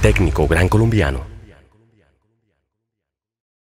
Politécnico Grancolombiano.